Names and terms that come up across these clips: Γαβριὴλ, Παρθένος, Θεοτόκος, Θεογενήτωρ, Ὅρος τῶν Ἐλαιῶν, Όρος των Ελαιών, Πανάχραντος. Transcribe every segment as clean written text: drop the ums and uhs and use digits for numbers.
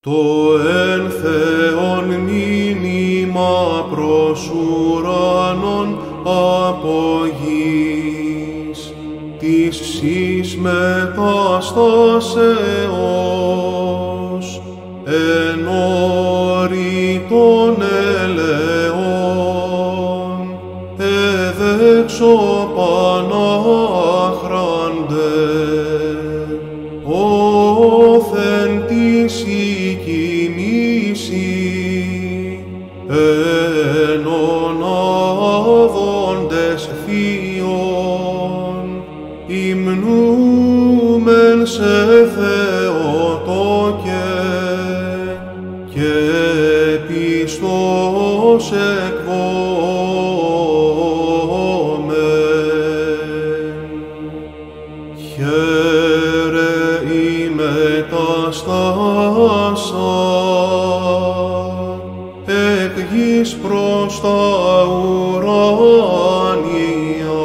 Το εν Θεόν μήνυμα προς ουρανών από γης, της ψης μεταστάσεως, εν όρη των ελαιών, εδέξω Πανάχραντε, όθεν της εν ονάδοντες θείων, υμνούμεν σε Θεοτόκε, και πιστός εκβώμεν. Χαίρε η μεταστάσα, γης προς τα ουράνια.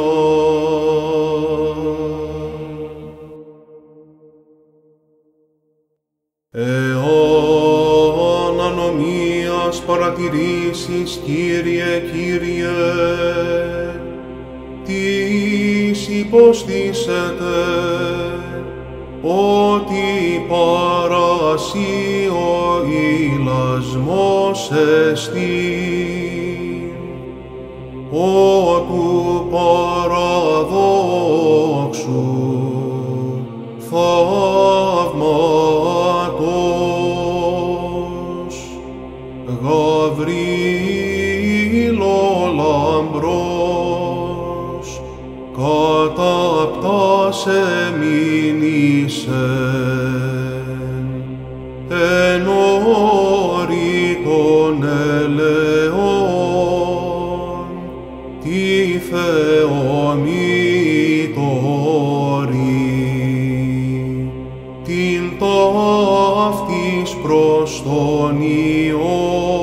Εάν ανομίας παρατηρήσεις, Κύριε, Κύριε, τις υποστήσετε, ότι παρασύ ο ηλασμός εστί, ότου παραδόξου θαύματος, Γαβρίλο λαμπρός, καταπτάσε μήνυσεν, εν όρη των ελαιών, τη Θεομήτωρη, την ταύτης προς τον Υιόν,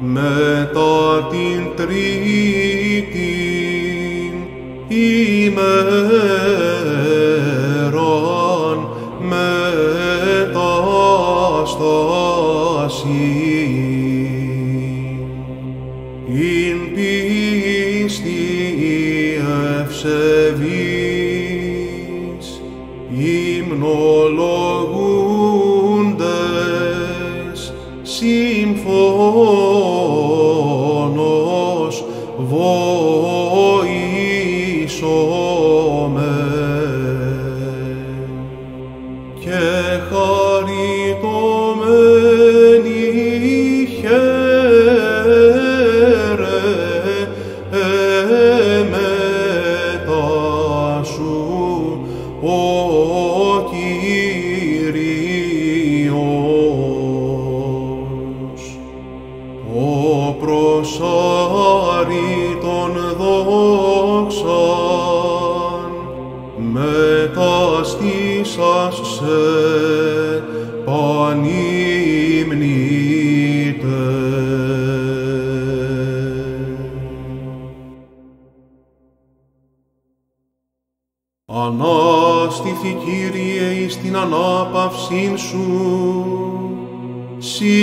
μετά την τρίτη ημέραν μετάσταση, ειν πίστη ευσεβής υμνολογούντες συμφώνως και χαριτωμένη χαίρε μετά σου ο Κύριος, ο προσάρι των δόξαν μεταστήσας σε πανυμνείτε. Ανάστηθη, Κύριε, εις την ανάπαυσήν σου, συ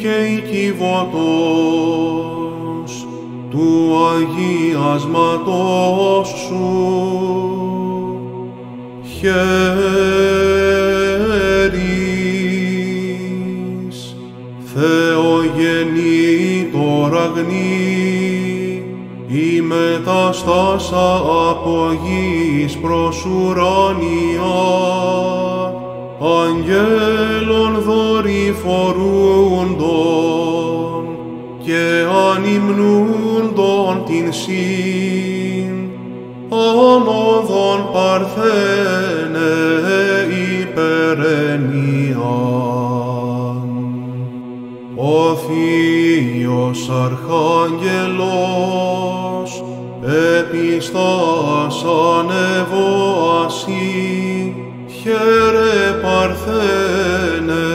και οικιβωτός του αγιασματός σου, χαίρεις, Θεογενήτωρ αγνή, η μεταστάσα από γης προς ουράνια, αγγέλων δορυφορούντων και ανυμνούντων την συν, άνοδον Παρθένε υπερενιαν. Ο Θείος Αρχάγγελος επιστάσαν ευωασί, χαίρε Παρθένε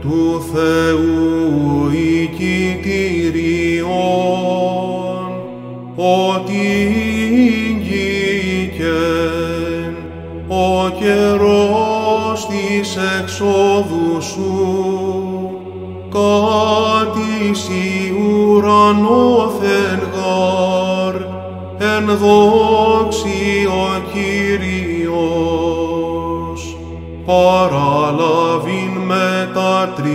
του Θεού οικητηριών, ότι ήγγικεν ο καιρός της εξ εξόδου σου, κατήσι ουρανόθεν γάρ, εν δόξη ο Κύριος, παραλαβήν μετατρίσσε,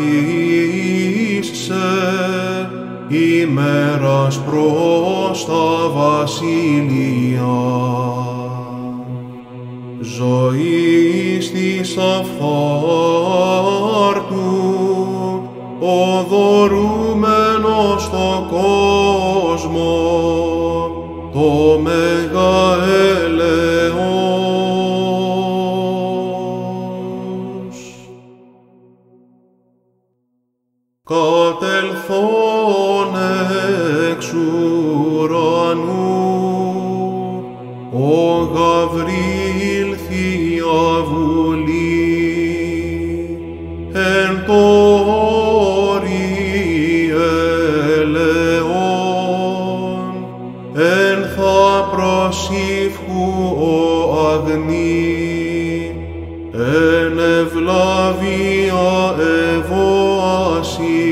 ημέρας προς τα βασίλεια. Ζωής της αφθάρτου, οδωρούμενος το κόσμο, το μεγα ελεός. Κατελθόν εξ ουρανού, ο Γαβρίλ θεία βουλή, εν το όρι ελαιών, εν θα προσήφχου ο αγνή, εν ευλαβία ευώαση,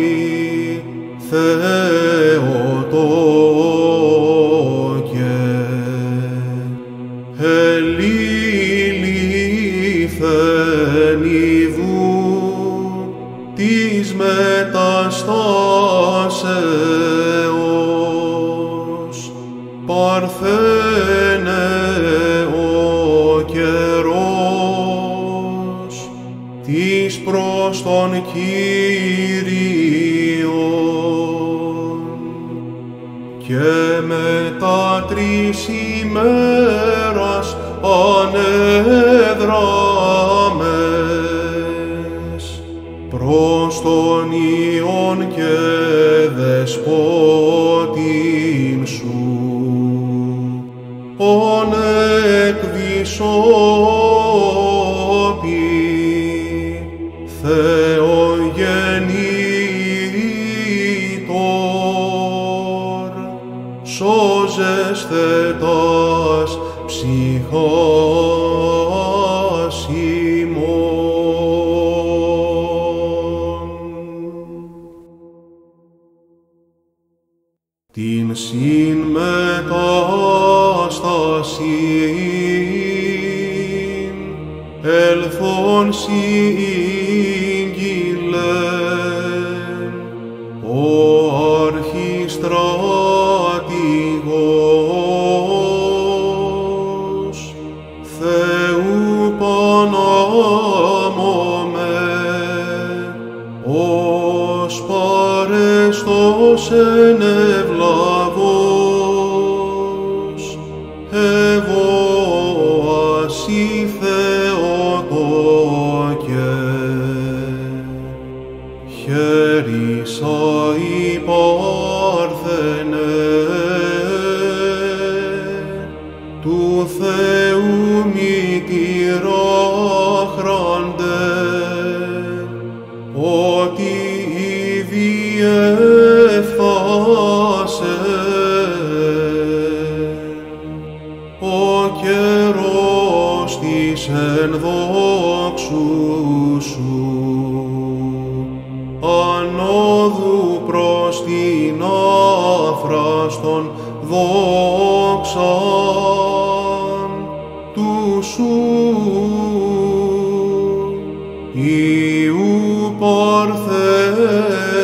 μεταστάσεως, Παρθένε ο καιρός, της προς τον Κύριον, και μετά τρεις ημέρας ανέδραμες προς τον Υιόν και Δεσπότην σου, ον εκ δυσόπη, Θεογενήτορ, σώζεστε τας ψυχάς ημών. Την συμμετάστασιν ελθόν συγγυλέν, ο αρχιστράτηγος Θεού Πανάμωμε, ως παρέστος εν ευλαβός, ευώασι Θεοτόκε, χαίρισα η Παρθένε, του Θεού μητήρα χραντέ, ότι ήδη έφτασε ο καιρός της ενδόξου σου, ανόδου προς την άφραστον δόξαν του σου, Υιού Παρθένου.